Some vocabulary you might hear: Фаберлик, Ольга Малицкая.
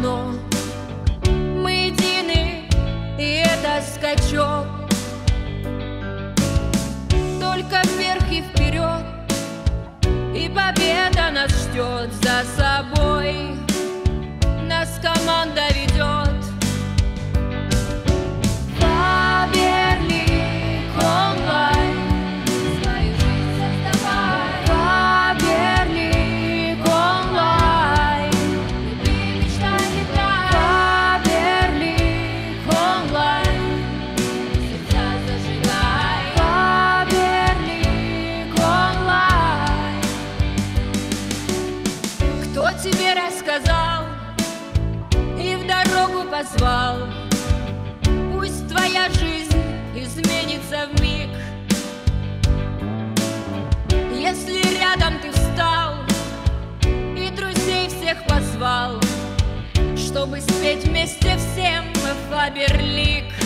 одно. Мы едины, и это скачок. Только вверх и вперед, и победа нас ждет за собой. Нас команда ведет. Фаберлик онлайн. Свою жизнь создавай. Фаберлик онлайн. Люби, мечтай, летай. Фаберлик онлайн. Сердца зажигай. Фаберлик онлайн. Кто тебе рассказал и в дорогу позвал? Пусть твоя жизнь изменится вмиг. Если рядом ты встал и друзей всех позвал, чтобы спеть вместе всем мы Фаберлик.